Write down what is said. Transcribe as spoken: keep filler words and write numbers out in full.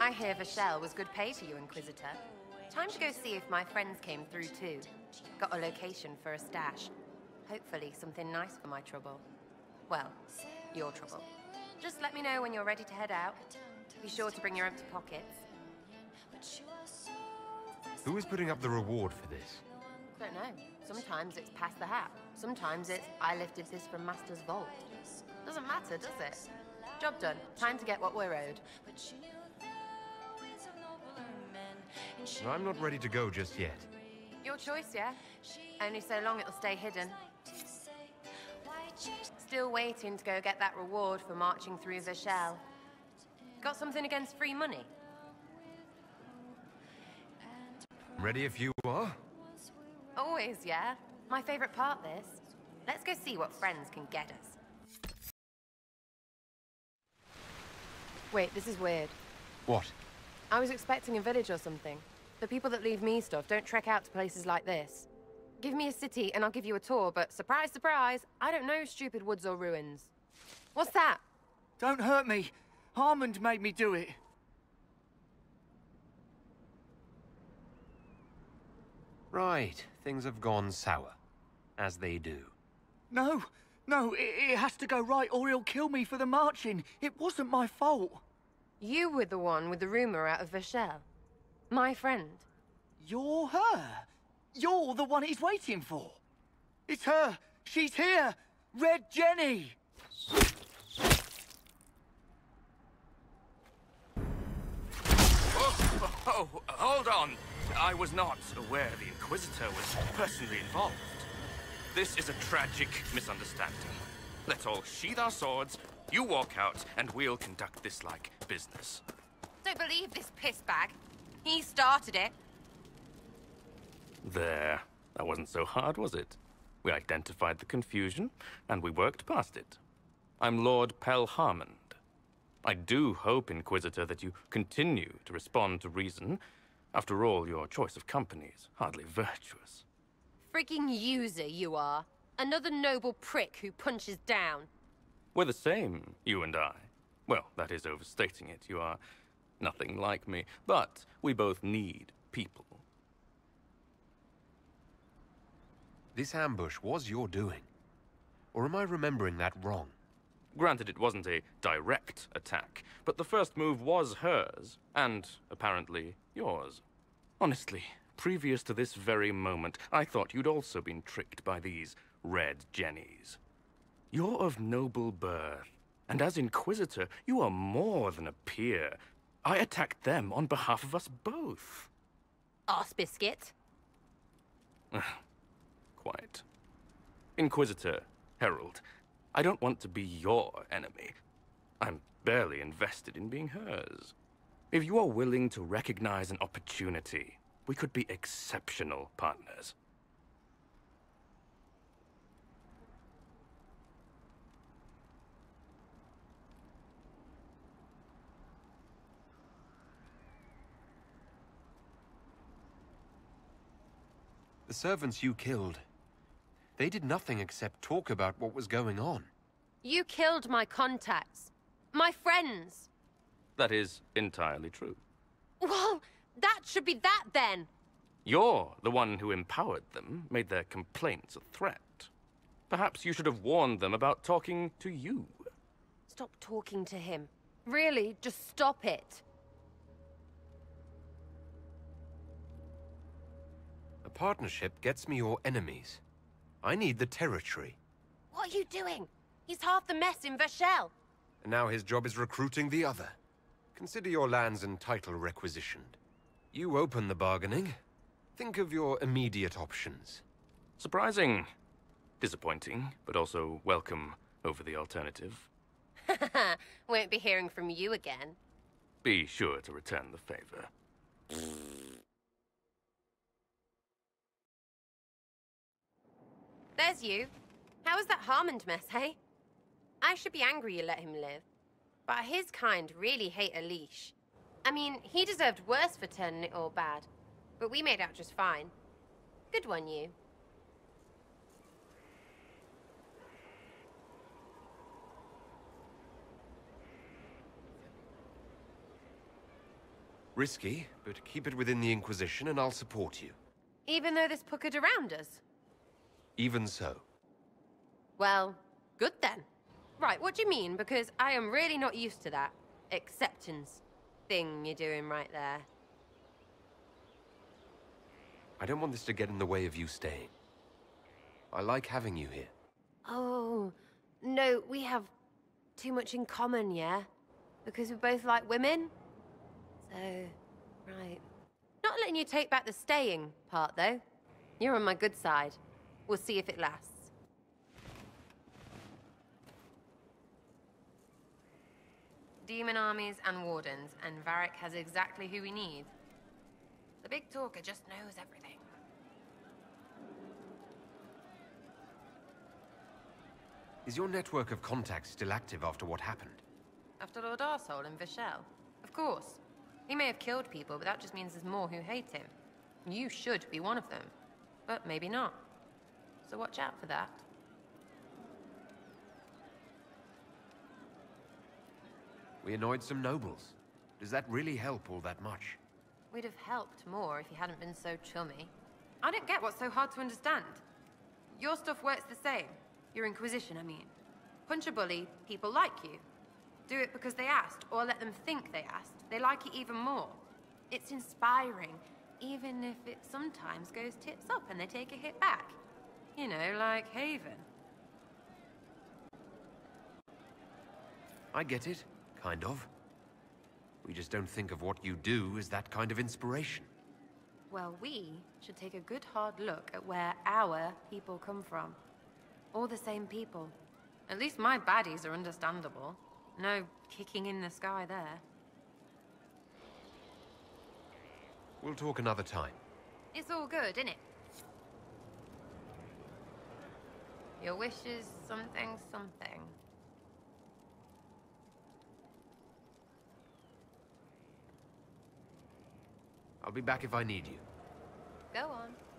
I hear Verchiel was good pay to you, Inquisitor. Time to go see if my friends came through too. Got a location for a stash. Hopefully something nice for my trouble. Well, your trouble. Just let me know when you're ready to head out. Be sure to bring your empty pockets. Who is putting up the reward for this? Don't know. Sometimes it's pass the hat. Sometimes it's I lifted this from Master's vault. Doesn't matter, does it? Job done. Time to get what we're owed. I'm not ready to go just yet. Your choice, yeah? Only so long it'll stay hidden. Still waiting to go get that reward for marching through Verchiel. Got something against free money? Ready if you are? Always, yeah. My favorite part, this. Let's go see what friends can get us. Wait, this is weird. What? I was expecting a village or something. The people that leave me stuff don't trek out to places like this. Give me a city and I'll give you a tour, but surprise, surprise, I don't know stupid woods or ruins. What's that? Don't hurt me. Harmond made me do it. Right, things have gone sour, as they do. No, no, it, it has to go right or he'll kill me for the marching. It wasn't my fault. You were the one with the rumor out of Verchiel. My friend. You're her. You're the one he's waiting for. It's her. She's here. Red Jenny. Oh, oh, oh, hold on. I was not aware the Inquisitor was personally involved. This is a tragic misunderstanding. Let's all sheathe our swords, you walk out, and we'll conduct this like business. Don't believe this piss bag. He started it. There. That wasn't so hard, was it? We identified the confusion, and we worked past it. I'm Lord Pell Harmond. I do hope, Inquisitor, that you continue to respond to reason. After all, your choice of company is hardly virtuous. Freaking user you are. Another noble prick who punches down. We're the same, you and I. Well, that is overstating it. You are nothing like me, but we both need people. This ambush was your doing. Or am I remembering that wrong? Granted, it wasn't a direct attack, but the first move was hers, and apparently yours. Honestly, previous to this very moment, I thought you'd also been tricked by these Red Jennies. You're of noble birth, and as Inquisitor, you are more than a peer. I attacked them on behalf of us both. Arse biscuit. Quite. Inquisitor, Herald. I don't want to be your enemy. I'm barely invested in being hers. If you are willing to recognize an opportunity, we could be exceptional partners. The servants you killed. They did nothing except talk about what was going on. You killed my contacts. My friends. That is entirely true. Well, that should be that then. You're the one who empowered them, made their complaints a threat. Perhaps you should have warned them about talking to you. Stop talking to him. Really, just stop it. A partnership gets me your enemies. I need the territory. What are you doing? He's half the mess in Verchiel. And now his job is recruiting the other. Consider your lands and title requisitioned. You open the bargaining. Think of your immediate options. Surprising. Disappointing, but also welcome over the alternative. Won't be hearing from you again. Be sure to return the favor. There's you. How is that Harmond mess, hey? I should be angry you let him live. But his kind really hate a leash. I mean, he deserved worse for turning it all bad. But we made out just fine. Good one, you. Risky, but keep it within the Inquisition and I'll support you. Even though there's puckered around us? Even so. Well, good then. Right, what do you mean? Because I am really not used to that acceptance thing you're doing right there. I don't want this to get in the way of you staying. I like having you here. Oh, no, we have too much in common, yeah? Because we both like women? So, right. Not letting you take back the staying part, though. You're on my good side. We'll see if it lasts. Demon armies and wardens, and Varric has exactly who we need. The big talker just knows everything. Is your network of contacts still active after what happened? After Lord Arsehole and Verchiel? Of course. He may have killed people, but that just means there's more who hate him. You should be one of them. But maybe not. So watch out for that. We annoyed some nobles. Does that really help all that much? We'd have helped more if you hadn't been so chummy. I don't get what's so hard to understand. Your stuff works the same. Your Inquisition, I mean. Punch a bully, people like you. Do it because they asked, or let them think they asked. They like it even more. It's inspiring, even if it sometimes goes tips up and they take a hit back. You know, like Haven. I get it, kind of. We just don't think of what you do as that kind of inspiration. Well, we should take a good hard look at where our people come from. All the same people. At least my baddies are understandable. No kicking in the sky there. We'll talk another time. It's all good, innit? Your wish is something, something. I'll be back if I need you. Go on.